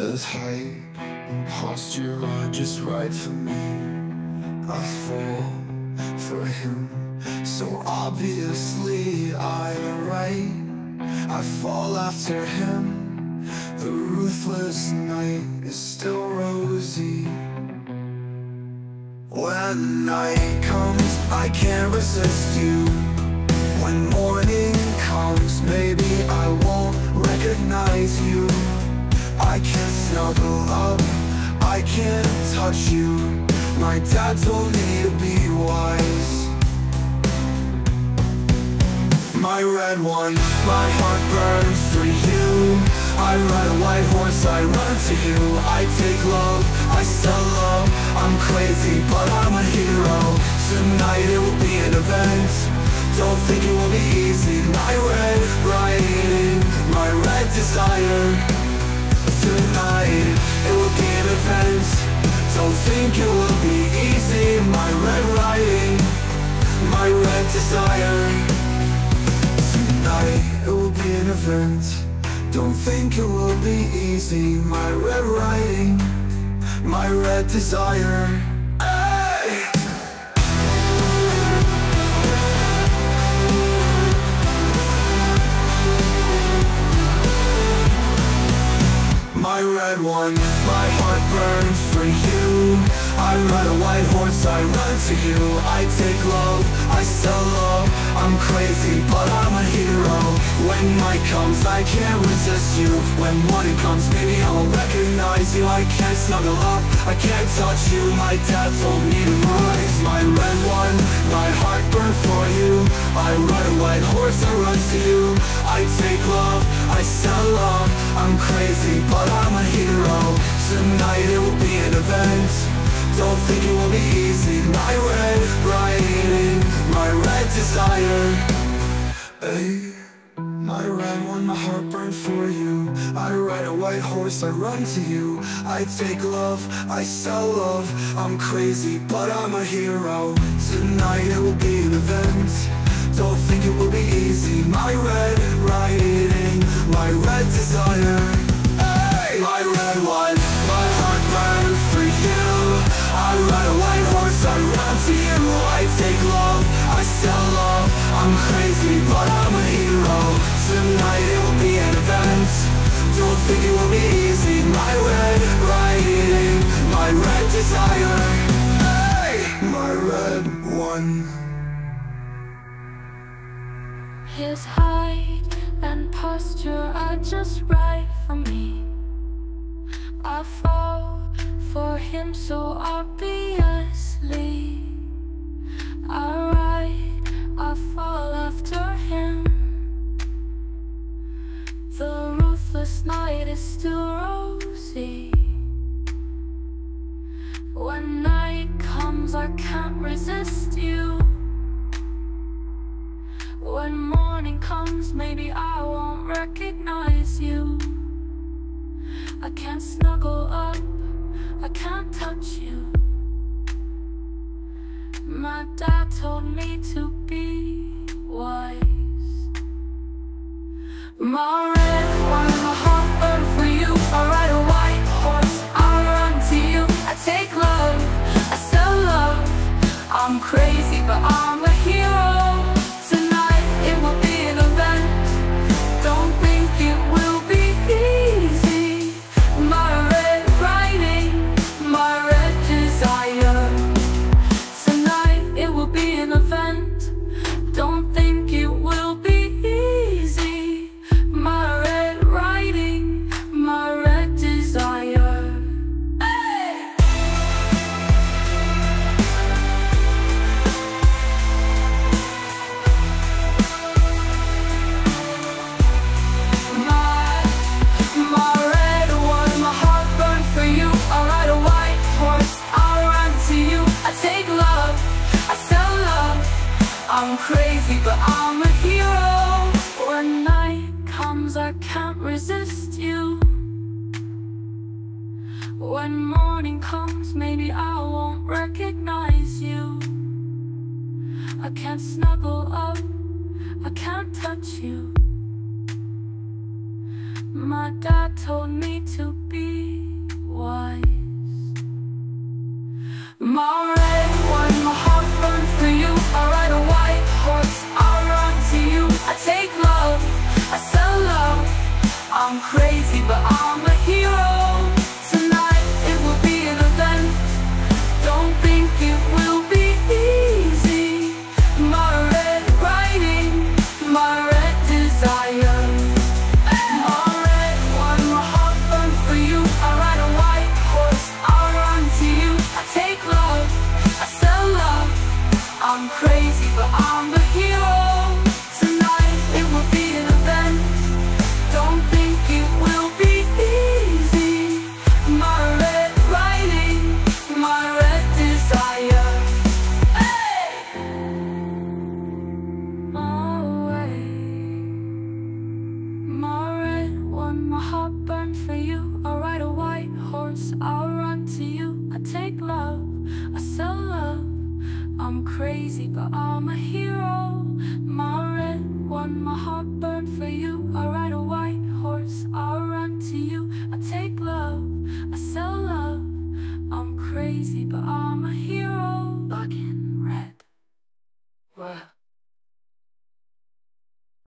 as height and posture are just right for me. I fall for him, so obviously I'm right. I fall after him, the ruthless night is still rosy. When night comes, I can't resist you. When morning comes, maybe I won't recognize you. I can't snuggle up, I can't touch you. My dad told me to be wise. My red one, my heart burns for you. I ride a white horse, I run to you. I take love, I sell love. I'm crazy, but I'm a hero. Tonight it will be an event. Don't think it will be easy. My red writing, my red desire. Tonight it will be an event. Don't think it will be easy. My red writing, my red desire. It will be an event. Don't think it will be easy. My red writing, my red desire. Hey! My red one, my heart burns for you. I ride a white horse, I run to you. I take love, I sell love. I'm crazy, but I'm a hero. When night comes, I can't resist you. When morning comes, maybe I won't recognize you. I can't snuggle up, I can't touch you. My dad told me to rise. My red one, my heart burned for you. I ride a white horse, I run to you. I take love, I sell love. I'm crazy, but I'm a hero. Tonight it will be an event. Don't think it will be easy. My red writing, my red desire. Hey, my red one, my heart burned for you. I ride a white horse, I run to you. I take love, I sell love. I'm crazy, but I'm a hero. Tonight it will be an event. Don't think it will be easy. My red writing, my red desire. Hey, my red one, my heart burns for you. I ride a white horse, I run to you. I take love, I sell love. I'm crazy, but I'm a hero. Tonight it will be an event. Don't think it will be easy. My red writing, my red desire. Hey, my red one. His height and posture are just right for me. I fall for him so obviously. Alright, I fall after him. The ruthless night is still rosy. When night comes, I can't resist you. When morning comes, maybe I won't recognize you. I can't snuggle up, I can't touch you. My dad told me to be wise. My red one, my heart burned for you. I ride a white horse, I run to you. I take love, I sell love. I'm crazy, but I'm a hero. I'm crazy, but I'm a hero. When night comes, I can't resist you. When morning comes, maybe I won't recognize you. I can't snuggle up, I can't touch you. My dad told me to be I'm crazy, but I'm a hero. Tonight it will be an event. Don't think it will be easy. My red writing, my red desire. My red one, my heart burn for you. I ride a white horse, I run to you. I take love, I sell love. I'm crazy, but I'm a hero. I'm crazy, but I'm a hero. My red one, my heart burned for you. I ride a white horse, I'll run to you. I take love, I sell love. I'm crazy, but I'm a hero.